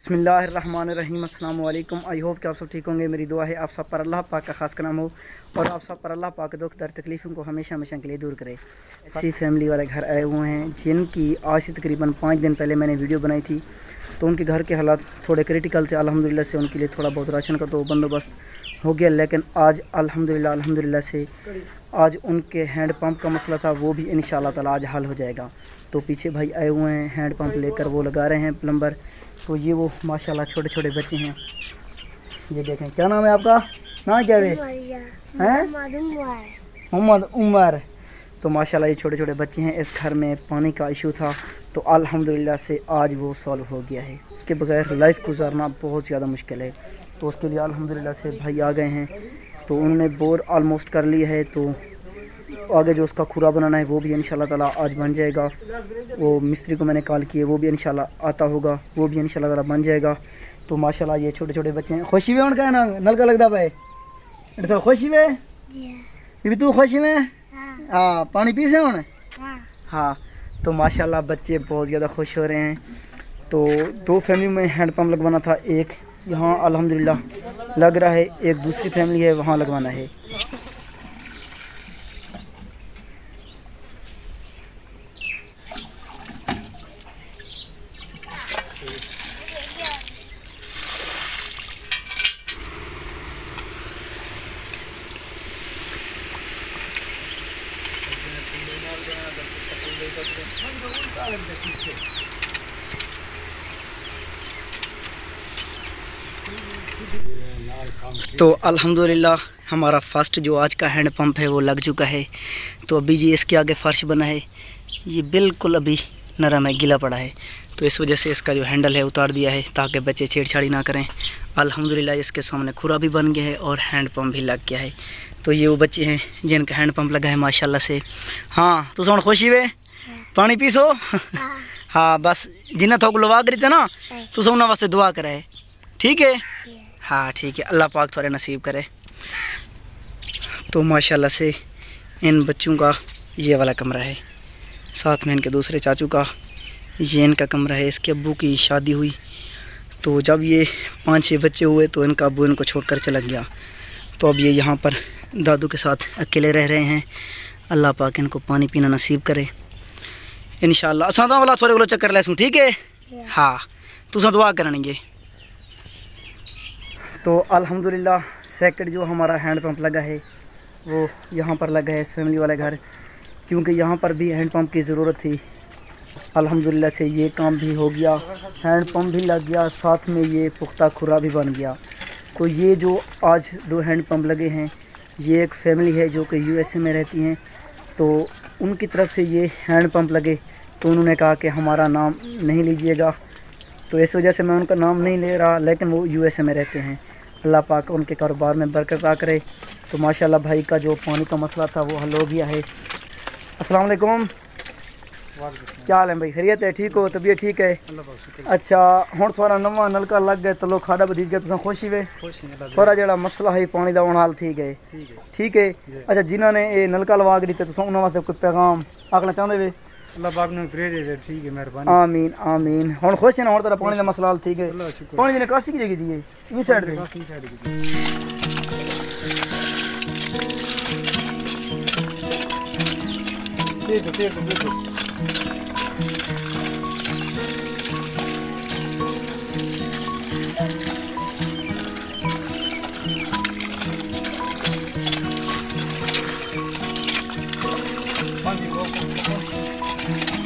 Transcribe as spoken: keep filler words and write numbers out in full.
बिस्मिल्लाहिर्रहमानिर्रहीम। अस्सलाम वालेकुम। आई होप कि आप सब ठीक होंगे। मेरी दुआ है आप सब पर अल्लाह पाक का खास कलाम हो और आप सब पर अल्लाह पाक दुख दर्द तकलीफ़ों को हमेशा हमेशा के लिए दूर करे। ऐसी फैमिली वाले घर आए हुए हैं जिनकी आज से तकरीबन पाँच दिन पहले मैंने वीडियो बनाई थी, तो उनके घर के हालात थोड़े क्रिटिकल थे। अल्हम्दुलिल्लाह से उनके लिए थोड़ा बहुत राशन का तो बंदोबस्त हो गया, लेकिन आज अल्हम्दुलिल्लाह अल्हम्दुलिल्लाह से आज उनके हैंड पंप का मसला था, वो भी इंशाल्लाह ताला आज हल हो जाएगा। तो पीछे भाई आए हुए हैं हैंड पंप लेकर, वो लगा रहे हैं प्लम्बर। तो ये वो माशाल्लाह छोटे छोटे बच्चे हैं, ये देखें। क्या नाम है आपका? नाम क्या है? मोहम्मद उमर। तो माशाल्लाह ये छोटे छोटे बच्चे हैं। इस घर में पानी का इशू था, तो अल्हम्दुलिल्लाह से आज वो सॉल्व हो गया है। इसके बगैर लाइफ गुजारना बहुत ज़्यादा मुश्किल है, तो उसके लिए अल्हम्दुलिल्लाह से भाई आ गए हैं। तो उन्होंने बोर आलमोस्ट कर लिया है, तो आगे जो उसका खूरा बनाना है वो भी इंशाल्लाह ताला आज बन जाएगा। वो मिस्त्री को मैंने कॉल किए, वो भी इंशाल्लाह आता होगा, वो भी इंशाल्लाह ताला बन जाएगा। तो माशाल्लाह ये छोटे छोटे बच्चे हैं। खुशी में उनका ना नलका लगता भाई, खुशी में भी तू खुशी में हाँ पानी पी से होने हाँ। तो माशाल्लाह बच्चे बहुत ज़्यादा खुश हो रहे हैं। तो दो फैमिली में हैंड पंप लगवाना था, एक यहाँ अल्हम्दुलिल्लाह लग रहा है, एक दूसरी फैमिली है वहाँ लगवाना है। तो अल्हम्दुलिल्लाह हमारा फर्स्ट जो आज का हैंड पंप है वो लग चुका है। तो अभी जी इसके आगे फर्श बना है, ये बिल्कुल अभी नरम है, गीला पड़ा है, तो इस वजह से इसका जो हैंडल है उतार दिया है ताकि बच्चे छेड़छाड़ी ना करें। अल्हम्दुलिल्लाह इसके सामने खुरा भी बन गया है और हैंड पंप भी लग गया है। तो ये वो बच्चे हैं जिनका हैंड पंप लगा है माशाल्लाह से। हाँ तो सुन खुशी वे पानी पीसो हाँ बस जिन्हें थोक लवा करी थे ना तो उन्होंने वास्ते दुआ कराए, ठीक है हाँ ठीक है, अल्लाह पाक थोड़े नसीब करे। तो माशाल्लाह से इन बच्चों का ये वाला कमरा है, साथ में इनके दूसरे चाचू का ये इनका कमरा है। इसके अब्बू की शादी हुई, तो जब ये पांच छः बच्चे हुए तो इनका अब्बू इनको छोड़कर चला गया, तो अब ये यहाँ पर दादू के साथ अकेले रह रहे हैं। अल्लाह पाक इनको पानी पीना नसीब करे इंशाल्लाह। असां तां वाला थोड़े को चक्कर लैसूं, ठीक है हाँ तुसां दुआ करनगे। तो अल्हम्दुलिल्लाह सेकंड जो हमारा हैंड पंप लगा है वो यहाँ पर लगा है, इस फैमिली वाले घर, क्योंकि यहाँ पर भी हैंड पंप की ज़रूरत थी। अल्हम्दुलिल्लाह से ये काम भी हो गया, हैंड पंप भी लग गया, साथ में ये पुख्ता खुरा भी बन गया। तो ये जो आज दो हैंड पंप लगे हैं, ये एक फैमिली है जो कि यूएसए में रहती हैं, तो उनकी तरफ से ये हैंड पंप लगे, तो उन्होंने कहा कि हमारा नाम नहीं लीजिएगा, तो इस वजह से मैं उनका नाम नहीं ले रहा, लेकिन वो यूएसए में रहते हैं। अल्लाह पाक उनके कारोबार में बरकत आ करे। तो माशाल्लाह भाई का जो पानी का मसला था वो हल हो गया है। अस्सलाम वालेकुम, क्या हाल है भाई? खैरियत है? ठीक हो? तबीयत ठीक है? अच्छा हूँ थोड़ा नवा नलका लग गया, चलो खादा बदीज गया, तुम खुश हुए? थोड़ा जो मसला है पानी का हल ठीक है, ठीक है। अच्छा जिन्होंने ये नलका लवा के दिता तुम उन्होंने वास्ते कोई पैगाम आखना चाहते हुए? अल्लाह पाक ने ग्रेड दे दे, ठीक है मेहरबानी। आमीन आमीन। हुन खुश है ना? हुन तेरा पानी का मसला ठीक है? पानी ने कासी की जगह दी है इस साइड पे, कासी साइड की दे दे दे दे। Thank you.